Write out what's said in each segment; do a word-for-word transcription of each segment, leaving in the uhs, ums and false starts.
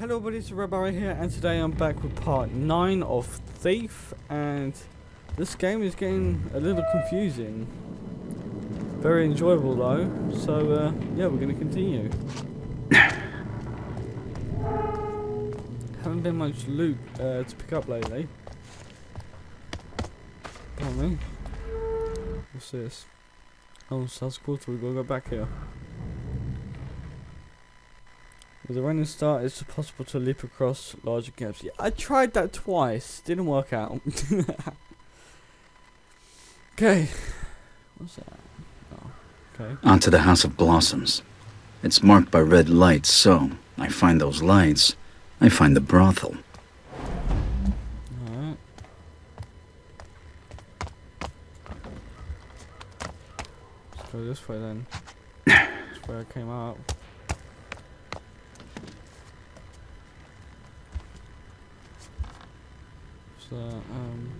Hello everybody, it's Red Barrier here, and today I'm back with part nine of Thief, and this game is getting a little confusing. Very enjoyable though, so uh, yeah, we're going to continue. Haven't been much loot uh, to pick up lately. Pardon me. What's this? Oh, South Quarter, we've got to go back here. With a running start, it's possible to leap across larger gaps. Yeah, I tried that twice. Didn't work out. Okay. What's that? Oh, okay. Onto the House of Blossoms. It's marked by red lights, so I find those lights. I find the brothel. Alright. Let's go this way then. That's where I came out. Uh, um.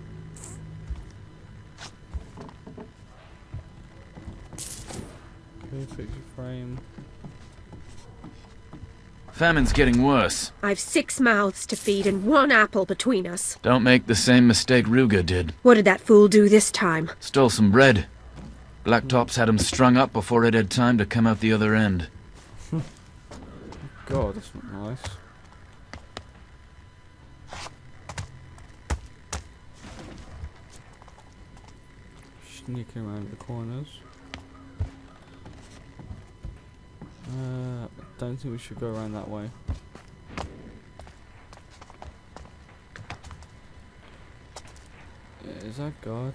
Okay, picture frame. Famine's getting worse. I've six mouths to feed and one apple between us. Don't make the same mistake Ruger did. What did that fool do this time? Stole some bread. Blacktops had him strung up before it had time to come out the other end. God, that's not nice. Sneaking around the corners. Uh, I don't think we should go around that way. Yeah, is that God?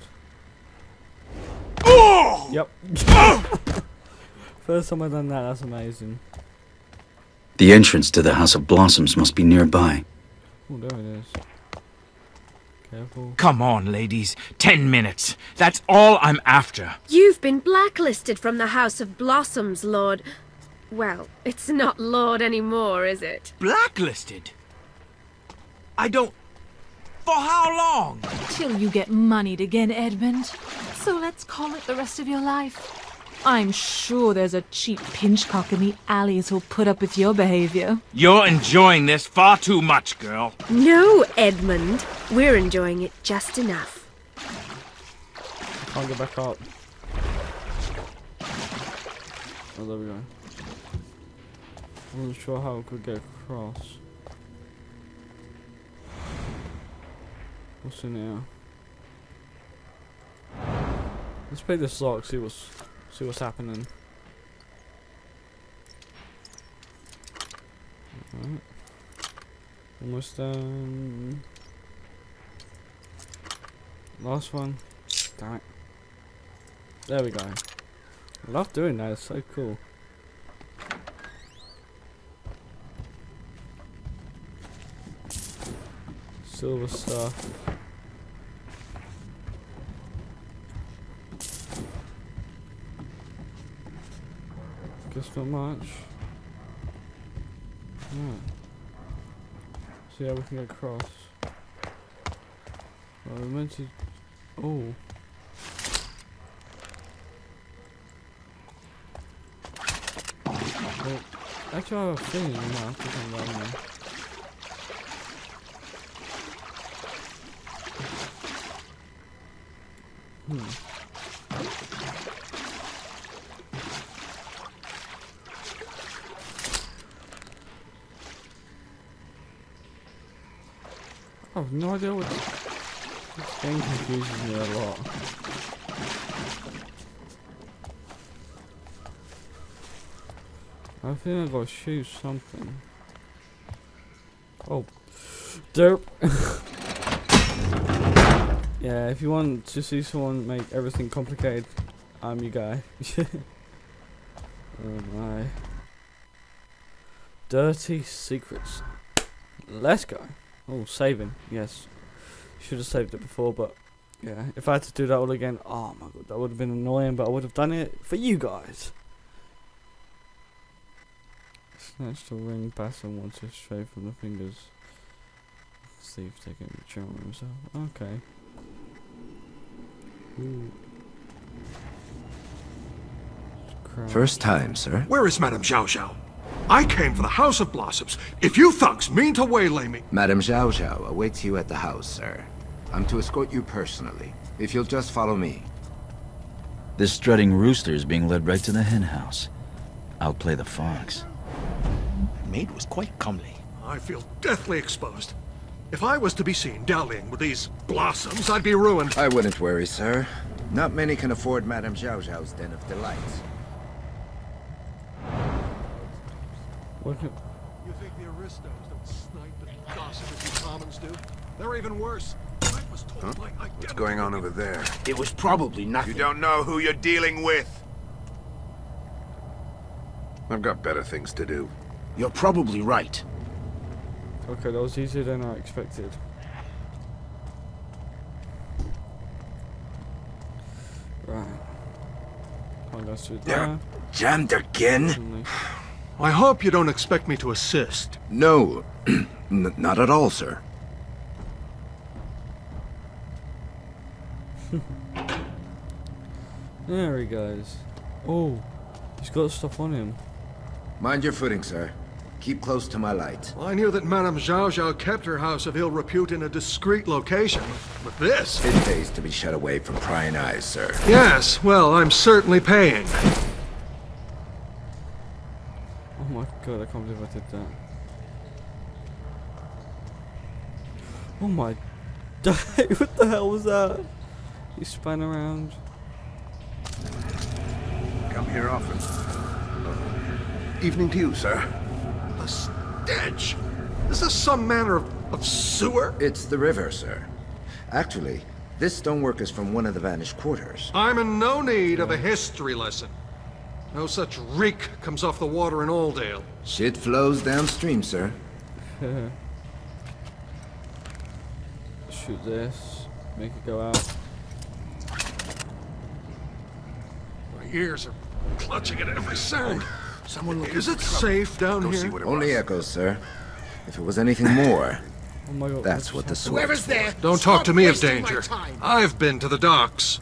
Oh! Yep. First time I've done that, that's amazing. The entrance to the House of Blossoms must be nearby. Oh, there it is. Careful. Come on, ladies. Ten minutes. That's all I'm after. You've been blacklisted from the House of Blossoms, Lord. Well, it's not Lord anymore, is it? Blacklisted? I don't... For how long? Till you get moneyed again, Edmund. So let's call it the rest of your life. I'm sure there's a cheap pinchcock in the alleys who'll put up with your behavior. You're enjoying this far too much, girl. No, Edmund. We're enjoying it just enough. I'll go back up. Oh, there we go. I wasn't sure how it could get across. What's in here? Let's play this lock, see what's... See what's happening. Alright. Almost done. Last one. Damn it. There we go. I love doing that, it's so cool. Silver stuff. Guess not much. Right. See how we can get across. Well, we meant to. Oh. Well, actually, I have a thing now. I think I'm running. Hmm. I have no idea what this game confuses me a lot. I think I gotta shoot something. Oh, derp. Yeah, if you want to see someone make everything complicated, I'm your guy. Oh my. Dirty secrets. Let's go. Oh, saving, yes. Should have saved it before, but yeah. If I had to do that all again, oh my god, that would have been annoying, but I would have done it for you guys. Snatch the ring, Baton wants it straight from the fingers. Let's see if they can control himself. Okay. Ooh. First time, sir. Where is Madame Xiao Xiao? I came for the House of Blossoms. If you thugs mean to waylay me... Madame Xiao Xiao awaits you at the house, sir. I'm to escort you personally, if you'll just follow me. This strutting rooster is being led right to the hen house. I'll play the fox. The maid was quite comely. I feel deathly exposed. If I was to be seen dallying with these blossoms, I'd be ruined. I wouldn't worry, sir. Not many can afford Madame Xiao Xiao's den of delights. What? You think the Aristos don't snipe and gossip as the commons do? They're even worse. I was told huh? my identity. What's going on over there? It was probably nothing. You don't know who you're dealing with. I've got better things to do. You're probably right. Okay, that was easier than I expected. Right. I'll go through there. Jammed again? I hope you don't expect me to assist. No, not at all, sir. There he goes. Oh, he's got stuff on him. Mind your footing, sir. Keep close to my light. Well, I knew that Madame Xiao Xiao kept her house of ill repute in a discreet location, but this... It pays to be shut away from prying eyes, sir. Yes, well, I'm certainly paying. Oh my god, I can't believe I did that. Oh my... What the hell was that? You spun around. Come here often. Evening to you, sir. A stench! Is this some manner of, of sewer? It's the river, sir. Actually, this stonework is from one of the vanished quarters. I'm in no need yeah. of a history lesson. No such reek comes off the water in Aldale. Shit flows downstream, sir. Shoot this. Make it go out. My ears are clutching at every sound. Someone look Is it safe down Go here? Only was. echoes, sir. If it was anything more, oh my God, that's what the sword. Whoever's there, don't talk to me of danger. I've been to the docks.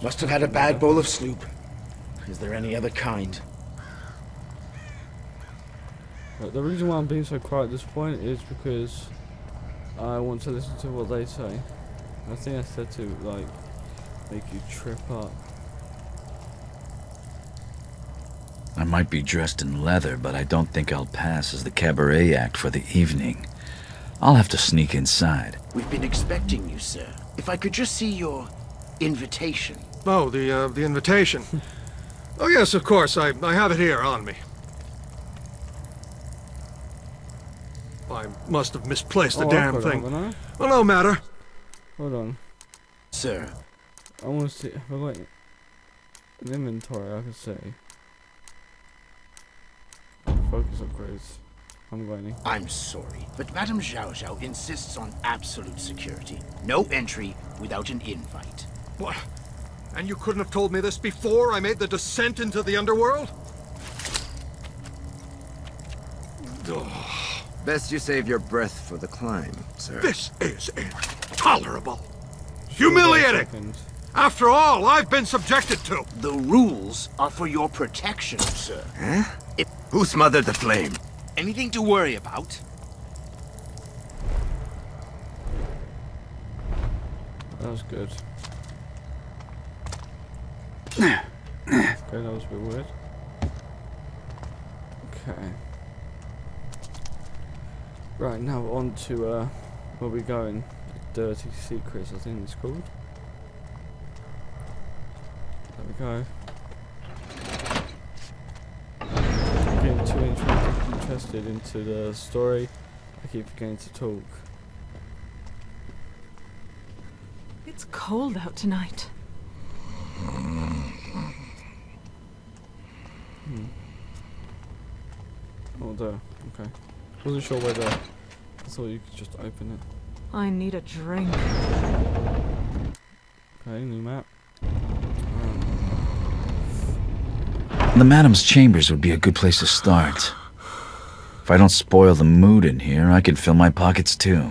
Must have had a bad bowl of soup. Is there any other kind? Right, the reason why I'm being so quiet at this point is because I want to listen to what they say. I think I said to like. Make you trip up. I might be dressed in leather, but I don't think I'll pass as the cabaret act for the evening. I'll have to sneak inside. We've been expecting you, sir. If I could just see your invitation. Oh, the uh, the invitation. Oh yes, of course. I I have it here on me. I must have misplaced the oh, damn thing. Well, no matter. Hold on, sir. I want to see, I've got an inventory, I can say. Focus upgrades. I haven't got any. I'm sorry, but Madame Xiao Xiao insists on absolute security. No entry without an invite. What? And you couldn't have told me this before I made the descent into the Underworld? Oh. Best you save your breath for the climb, sir. This is intolerable. Humiliating! After all, I've been subjected to. The rules are for your protection, sir. Huh? If Who smothered the flame? Anything to worry about? That was good. Okay, that was a bit weird. Okay. Right, now on to uh, where we're going. Dirty Secrets, I think it's called. There we go. I'm getting too interested into the story. I keep forgetting to talk. It's cold out tonight. Hmm. Oh, there. Okay. Wasn't sure whether I thought you could just open it. I need a drink. Okay, new map. The Madam's chambers would be a good place to start. If I don't spoil the mood in here, I can fill my pockets too.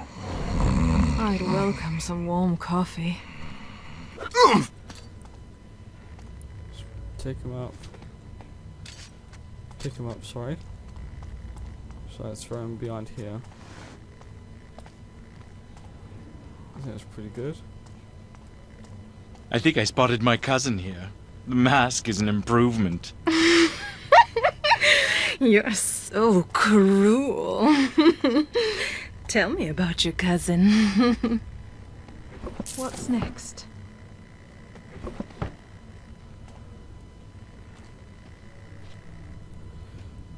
I'd welcome some warm coffee. Take him up. Pick him up, sorry. So let's throw him behind here. I think that's pretty good. I think I spotted my cousin here. The mask is an improvement. You're so cruel. Tell me about your cousin. What's next?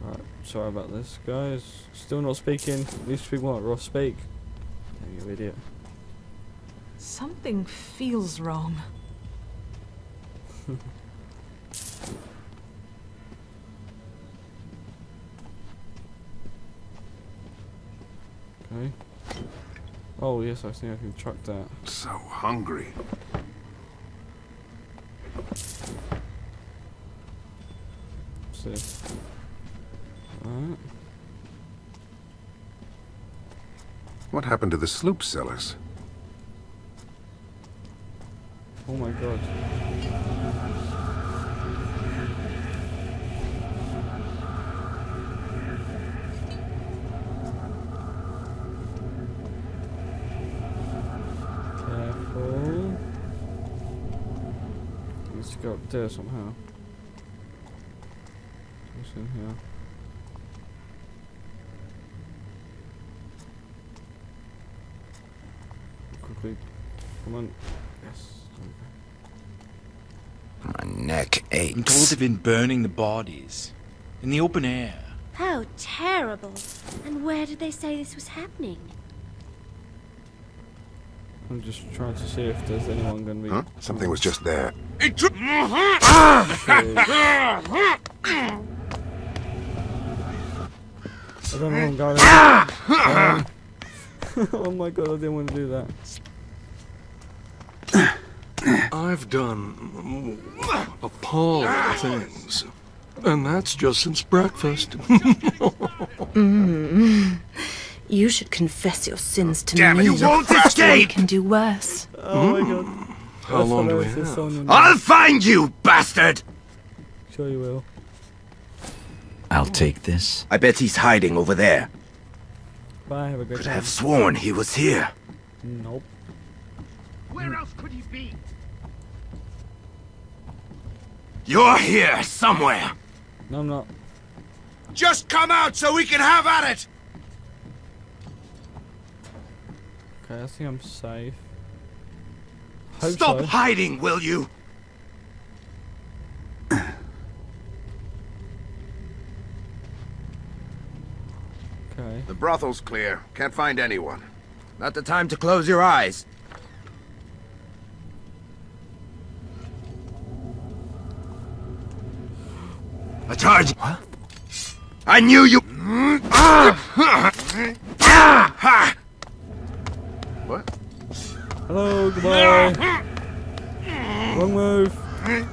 Right, sorry about this, guys. Still not speaking. At least we want Ross speak. Damn, you idiot. Something feels wrong. Okay. Oh yes, I think I can chuck that. So hungry. Let's see. Alright. What happened to the sloop, Silas? Oh my god. Careful. Let's go up there somehow. What's in here? Quickly. Come on. Yes. My neck aches. I'm told they've been burning the bodies in the open air. How terrible! And where did they say this was happening? I'm just trying to see if there's anyone going to be. Huh? Something was just there. It took. I don't know what I'm going. Oh my god! I didn't want to do that. I've done appalling things, and that's just since breakfast. Mm. You should confess your sins to Damn me. Damn it! You won't escape. Can do worse. Oh my god! Mm. How that's long do we have? I'll find you, bastard! Sure you will. I'll take this. I bet he's hiding over there. Bye. Have a good Could time. Have sworn he was here. Nope. Where else could he be? You're here somewhere. No, I'm not. Just come out so we can have at it. Okay, I think I'm safe. Hope Stop so. hiding, will you? Okay. The brothel's clear. Can't find anyone. Not the time to close your eyes. A charge! What? I knew you. What? Hello, goodbye. Wrong move. Huh?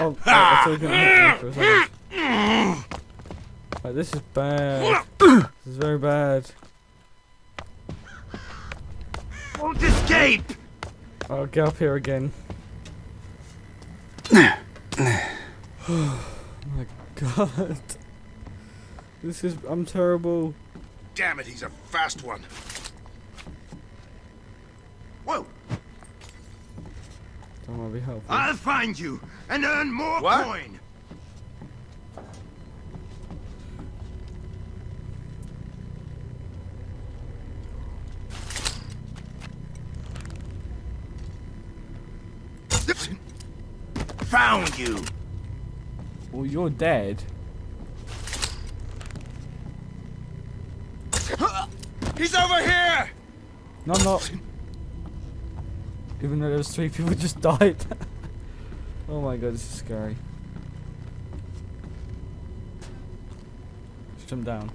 Oh, I thought you were gonna hit me for a second. Like, this is bad. This is very bad. Won't escape! I'll get up here again. Oh my god. This is. I'm terrible. Damn it, he's a fast one. Whoa! Don't want to be helpful. I'll find you and earn more what? coin! Found you. Well, you're dead. He's over here. No, I'm not. Even though those three people just died. Oh my god, this is scary. Just jump down.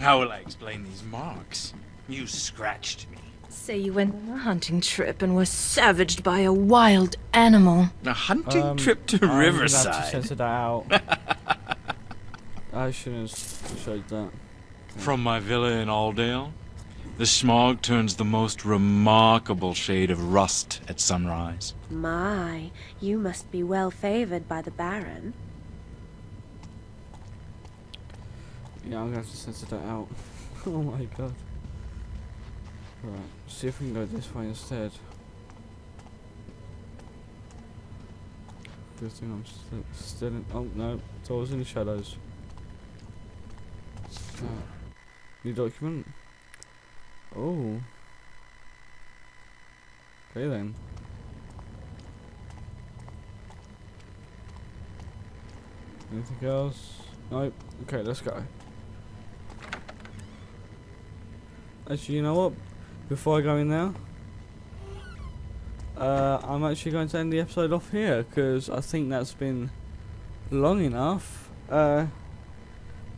How will I explain these marks? You scratched me. Say you went on a hunting trip and were savaged by a wild animal. A hunting um, trip to I'm Riverside. Have to censor that out. I shouldn't have showed that. From my villa in Aldale, the smog turns the most remarkable shade of rust at sunrise. My, you must be well favored by the Baron. Yeah, I'm gonna have to censor that out. Oh my god. Right, see if we can go this way instead. Good thing I'm st still in. Oh no, it's always in the shadows. Uh, new document. Oh. Okay then. Anything else? Nope. Okay, let's go. Actually, you know what? Before I go in there, uh, I'm actually going to end the episode off here because I think that's been long enough. Uh,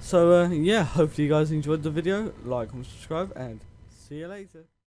so uh, yeah, hopefully you guys enjoyed the video. Like and subscribe, and see you later.